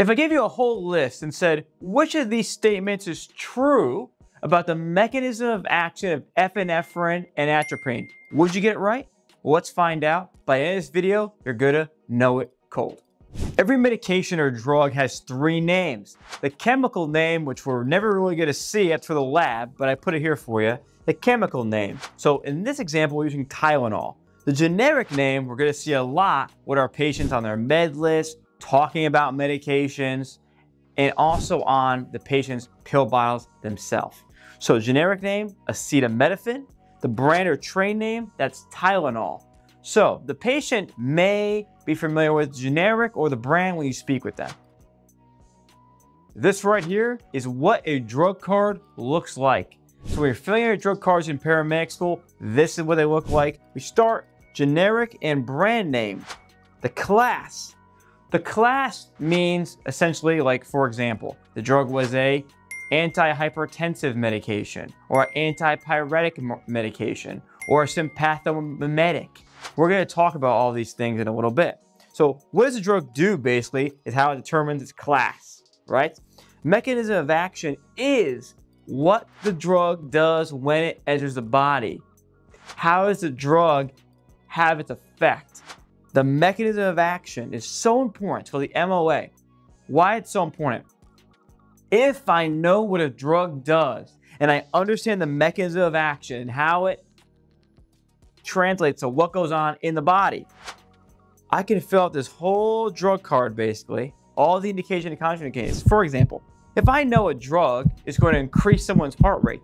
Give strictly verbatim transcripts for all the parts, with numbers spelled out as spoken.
If I gave you a whole list and said, which of these statements is true about the mechanism of action of epinephrine and atropine, would you get it right? Well, let's find out. By the end of this video, you're gonna know it cold. Every medication or drug has three names. The chemical name, which we're never really gonna see, that's for the lab, but I put it here for you. The chemical name. So in this example, we're using Tylenol. The generic name, we're gonna see a lot with our patients on their med list, talking about medications, and also on the patient's pill bottles themselves. So generic name, acetaminophen. The brand or trade name, that's Tylenol. So the patient may be familiar with generic or the brand when you speak with them. This right here is what a drug card looks like. So when you're filling out drug cards in paramedic school, this is what they look like. We start generic and brand name. The class. The class means essentially, like, for example, the drug was a antihypertensive medication or antipyretic medication or a sympathomimetic. We're going to talk about all these things in a little bit. So what does a drug do basically is how it determines its class, right? Mechanism of action is what the drug does when it enters the body. How does the drug have its effect? The mechanism of action is so important for the M O A. Why it's so important? If I know what a drug does and I understand the mechanism of action and how it translates to what goes on in the body, I can fill out this whole drug card basically, all the indication and contraindications. For example, if I know a drug is going to increase someone's heart rate,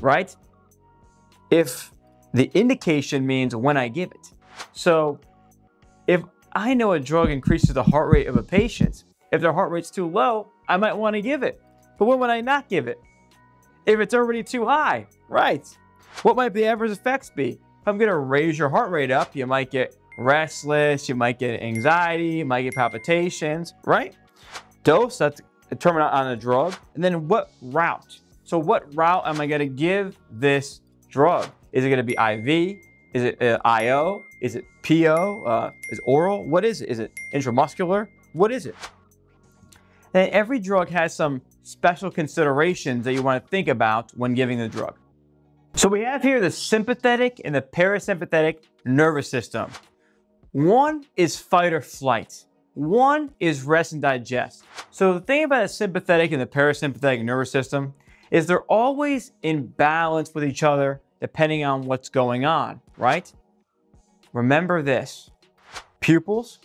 right? If the indication means when I give it. So if I know a drug increases the heart rate of a patient, if their heart rate's too low, I might want to give it. But when would I not give it? If it's already too high, right? What might the adverse effects be? If I'm going to raise your heart rate up, you might get restless, you might get anxiety, you might get palpitations, right? Dose, that's determined on the drug. And then what route? So what route am I going to give this drug? Is it going to be I V? Is it uh, I O? Is it P O? Uh, is it oral? What is it? Is it intramuscular? What is it? And every drug has some special considerations that you want to think about when giving the drug. So we have here the sympathetic and the parasympathetic nervous system. One is fight or flight. One is rest and digest. So the thing about the sympathetic and the parasympathetic nervous system is they're always in balance with each other depending on what's going on, right? Remember this, pupils,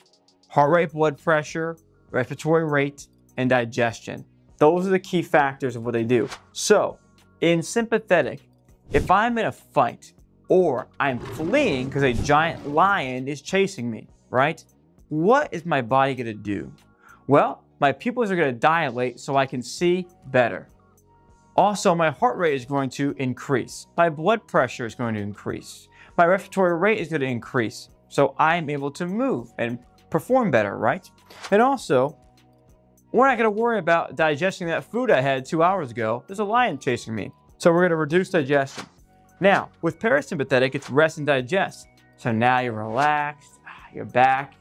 heart rate, blood pressure, respiratory rate, and digestion. Those are the key factors of what they do. So in sympathetic, if I'm in a fight or I'm fleeing because a giant lion is chasing me, right? What is my body gonna do? Well, my pupils are gonna dilate so I can see better. Also, my heart rate is going to increase. My blood pressure is going to increase. My respiratory rate is gonna increase. So I'm able to move and perform better, right? And also, we're not gonna worry about digesting that food I had two hours ago. There's a lion chasing me. So we're gonna reduce digestion. Now, with parasympathetic, it's rest and digest. So now you're relaxed, you're back,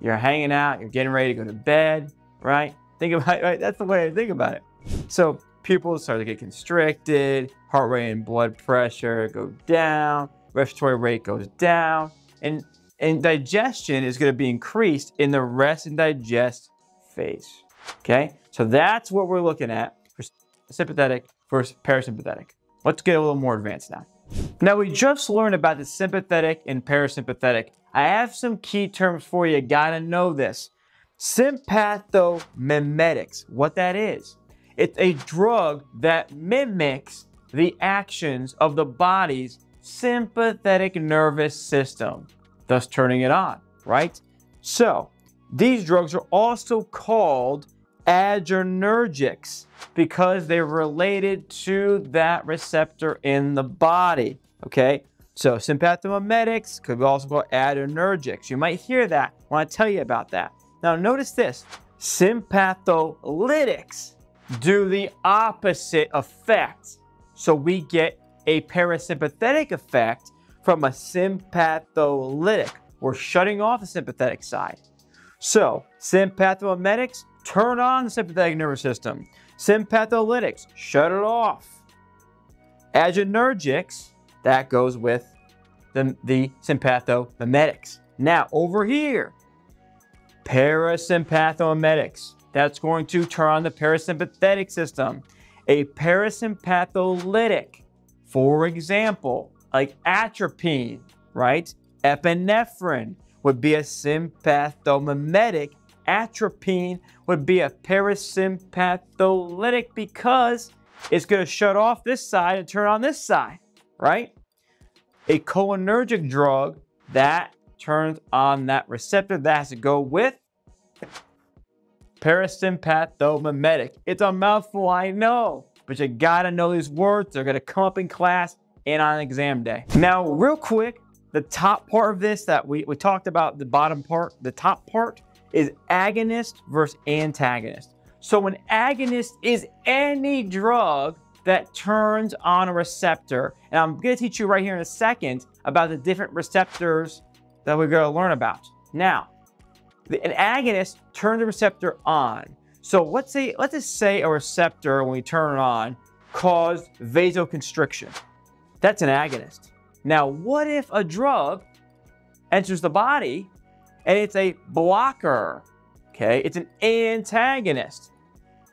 you're hanging out, you're getting ready to go to bed, right? Think about it, right? That's the way I think about it. So pupils start to get constricted, heart rate and blood pressure go down, respiratory rate goes down, and, and digestion is gonna be increased in the rest and digest phase. Okay, so that's what we're looking at for sympathetic versus parasympathetic. Let's get a little more advanced now. Now we just learned about the sympathetic and parasympathetic. I have some key terms for you, gotta know this. Sympathomimetics, what that is. It's a drug that mimics the actions of the body's sympathetic nervous system, thus turning it on, right? So these drugs are also called adrenergics because they're related to that receptor in the body, okay? So sympathomimetics could be also called adrenergics. You might hear that when I tell you about that. Now notice this, sympatholytics do the opposite effect. So we get a parasympathetic effect from a sympatholytic. We're shutting off the sympathetic side. So sympathomimetics turn on the sympathetic nervous system. Sympatholytics, shut it off. Agonergics, that goes with the, the sympathomimetics. Now, over here, parasympathomimetics. That's going to turn on the parasympathetic system. A parasympatholytic, for example, like atropine, right? Epinephrine would be a sympathomimetic. Atropine would be a parasympatholytic because it's going to shut off this side and turn on this side, right? A cholinergic drug, that turns on that receptor. That has to go with parasympathomimetic. It's a mouthful, I know, but you gotta know these words. They're gonna come up in class and on exam day. Now, real quick, the top part of this that we, we talked about, the bottom part, the top part is agonist versus antagonist. So an agonist is any drug that turns on a receptor. And I'm gonna teach you right here in a second about the different receptors that we're gonna learn about. Now, an agonist turns a receptor on. So let's say, let's just say a receptor, when we turn it on, caused vasoconstriction. That's an agonist. Now, what if a drug enters the body and it's a blocker, okay? It's an antagonist.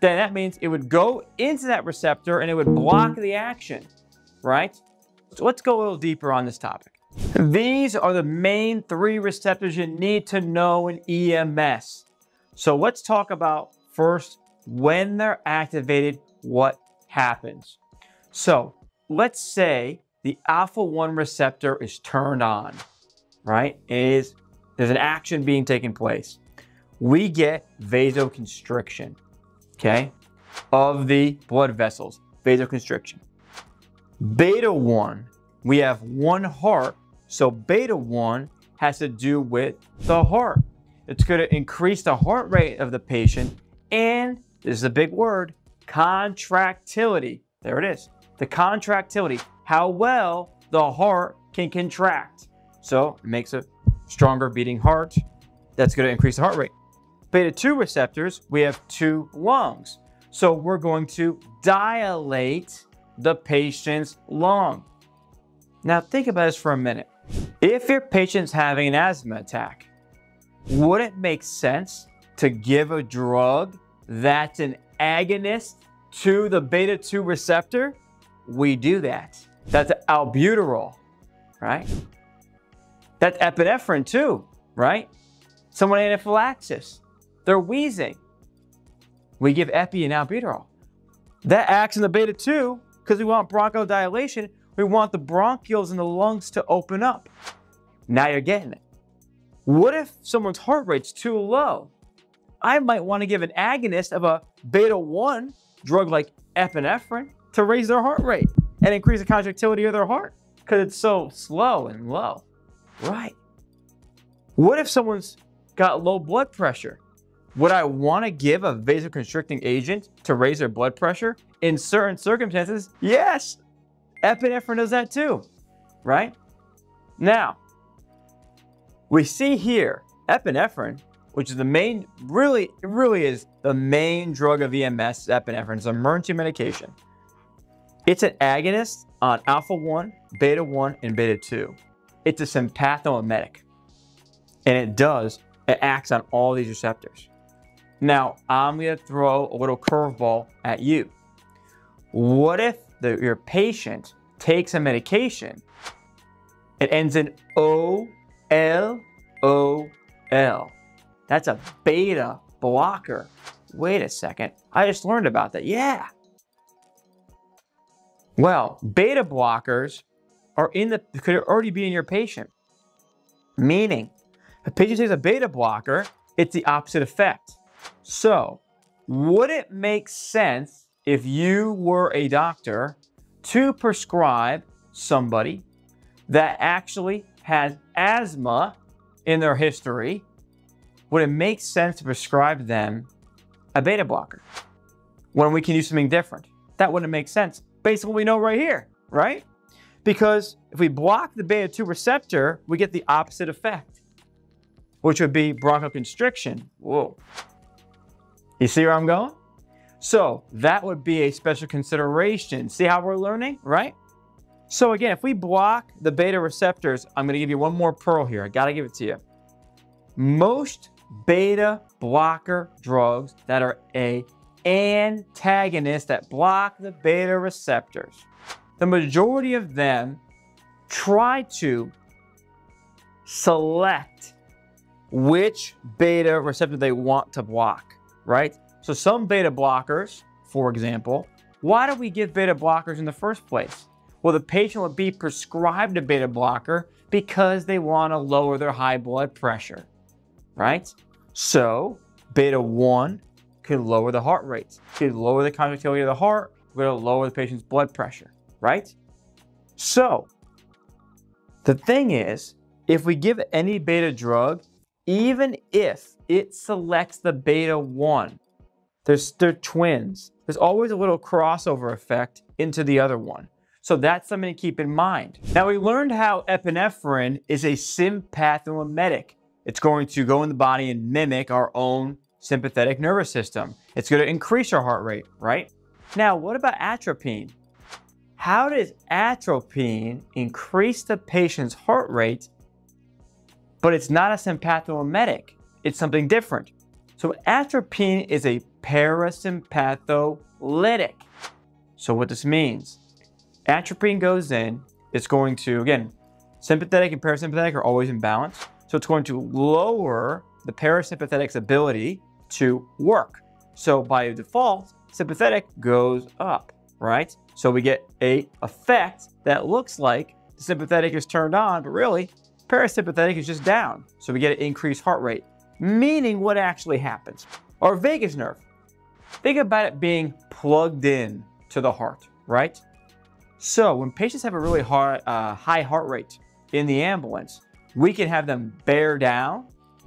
Then that means it would go into that receptor and it would block the action, right? So let's go a little deeper on this topic. These are the main three receptors you need to know in E M S. So let's talk about first, when they're activated, what happens? So let's say the alpha one receptor is turned on, right? Is there's an action being taken place. We get vasoconstriction, okay, of the blood vessels, vasoconstriction. Beta one, we have one heart. So beta one has to do with the heart. It's going to increase the heart rate of the patient. And this is a big word, contractility. There it is. The contractility, how well the heart can contract. So it makes a stronger beating heart. That's going to increase the heart rate. Beta two receptors, we have two lungs. So we're going to dilate the patient's lung. Now think about this for a minute. If your patient's having an asthma attack, would it make sense to give a drug that's an agonist to the beta two receptor? We do that. That's albuterol, right? That's epinephrine too, right? Someone anaphylaxis, they're wheezing. We give epi and albuterol. That acts in the beta two because we want bronchodilation. We want the bronchioles in the lungs to open up. Now you're getting it. What if someone's heart rate's too low? I might want to give an agonist of a beta one drug like epinephrine to raise their heart rate and increase the contractility of their heart because it's so slow and low, right? What if someone's got low blood pressure? Would I want to give a vasoconstricting agent to raise their blood pressure? In certain circumstances, yes. Epinephrine does that too, right? Now, we see here, epinephrine, which is the main, really, really is the main drug of E M S, epinephrine. It's an emergency medication. It's an agonist on alpha one, beta one, and beta two. It's a sympathomimetic, and it does, it acts on all these receptors. Now, I'm gonna throw a little curveball at you. What if The, your patient takes a medication, it ends in O L O L. That's a beta blocker. Wait a second, I just learned about that, yeah. Well, beta blockers are in the, could already be in your patient. Meaning, if a patient takes a beta blocker, it's the opposite effect. So, would it make sense if you were a doctor to prescribe somebody that actually has asthma in their history, would it make sense to prescribe them a beta blocker when we can use something different? That wouldn't make sense based on what we know right here, right? Because if we block the beta two receptor, we get the opposite effect, which would be bronchoconstriction. Whoa. You see where I'm going? So that would be a special consideration. See how we're learning, right? So again, if we block the beta receptors, I'm going to give you one more pearl here. I got to give it to you. Most beta blocker drugs that are a antagonist that block the beta receptors, the majority of them try to select which beta receptor they want to block, right? So some beta blockers, for example, why do we give beta blockers in the first place? Well, the patient would be prescribed a beta blocker because they want to lower their high blood pressure, right? So beta one could lower the heart rates, could lower the contractility of the heart, could lower the patient's blood pressure, right? So the thing is, if we give any beta drug, even if it selects the beta one, there's, they're twins. There's always a little crossover effect into the other one. So that's something to keep in mind. Now we learned how epinephrine is a sympathomimetic. It's going to go in the body and mimic our own sympathetic nervous system. It's going to increase our heart rate, right? Now, what about atropine? How does atropine increase the patient's heart rate, but it's not a sympathomimetic? It's something different. So atropine is a parasympatholytic. So what this means, atropine goes in, it's going to, again, sympathetic and parasympathetic are always in balance. So it's going to lower the parasympathetic's ability to work. So by default, sympathetic goes up, right? So we get a effect that looks like the sympathetic is turned on, but really parasympathetic is just down. So we get an increased heart rate, meaning what actually happens. Our vagus nerve, think about it being plugged in to the heart, right? So when patients have a really hard, uh, high heart rate in the ambulance, we can have them bear down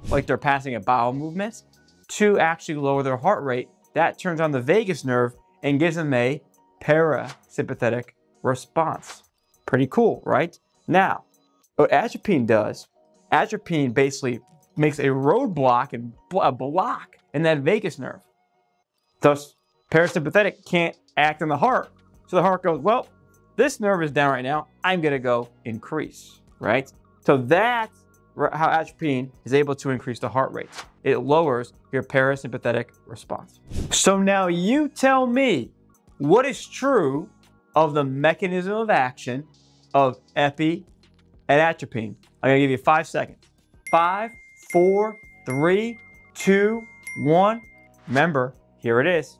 like they're passing a bowel movement to actually lower their heart rate. That turns on the vagus nerve and gives them a parasympathetic response. Pretty cool, right? Now, what atropine does, atropine basically makes a roadblock and a block in that vagus nerve. Thus, parasympathetic can't act on the heart. So the heart goes, well, this nerve is down right now. I'm going to go increase, right? So that's how atropine is able to increase the heart rate. It lowers your parasympathetic response. So now you tell me what is true of the mechanism of action of epi and atropine. I'm going to give you five seconds. Five, four, three, two, one. Remember, here it is.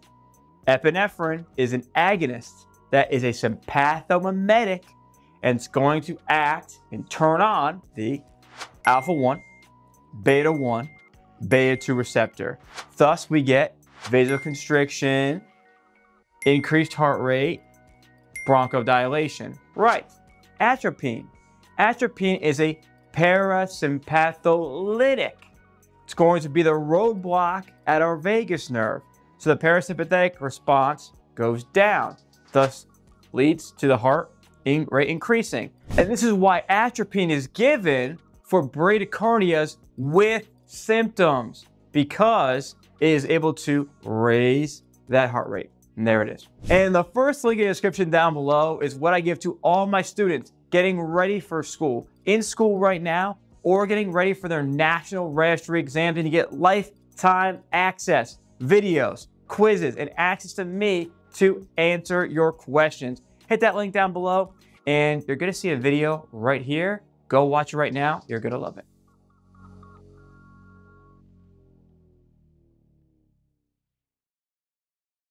Epinephrine is an agonist that is a sympathomimetic, and it's going to act and turn on the alpha one, beta one, beta two receptor. Thus, we get vasoconstriction, increased heart rate, bronchodilation. Right. Atropine. Atropine is a parasympatholytic. It's going to be the roadblock at our vagus nerve. So the parasympathetic response goes down, thus leads to the heart rate increasing. And this is why atropine is given for bradycardias with symptoms, because it is able to raise that heart rate. And there it is. And the first link in the description down below is what I give to all my students getting ready for school, in school right now, or getting ready for their national registry exams, and you get lifetime access, videos, quizzes, and access to me to answer your questions. Hit that link down below, and you're gonna see a video right here. Go watch it right now. You're gonna love it.